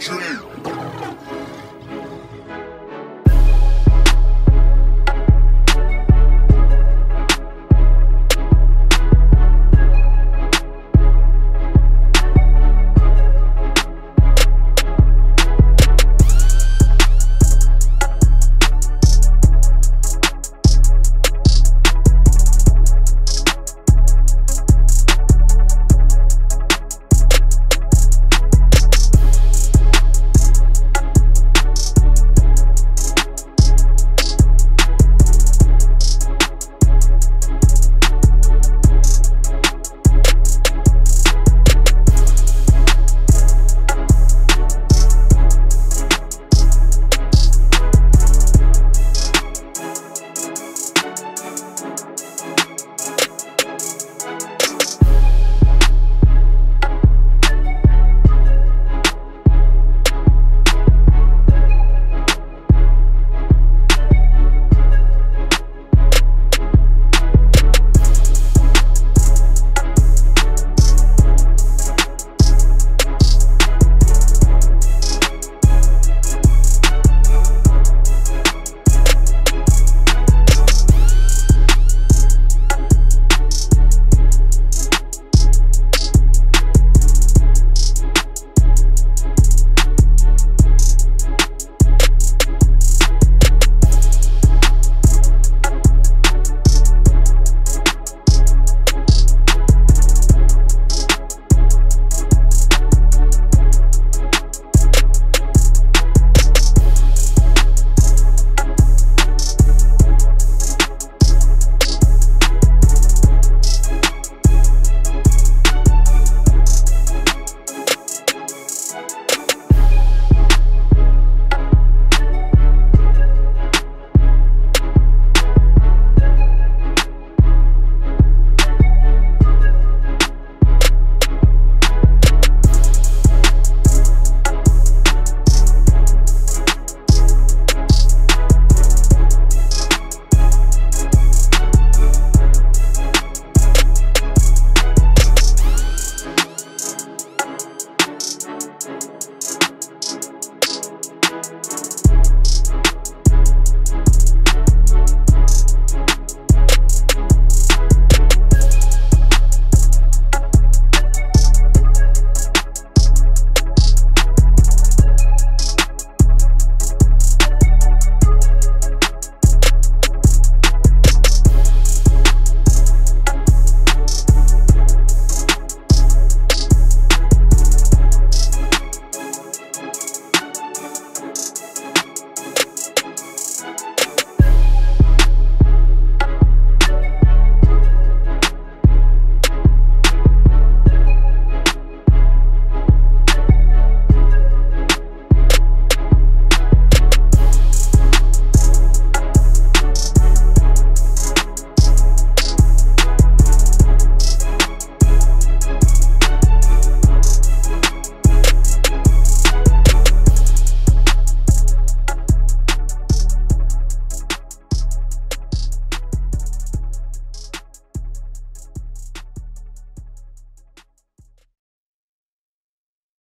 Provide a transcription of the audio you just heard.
Dream.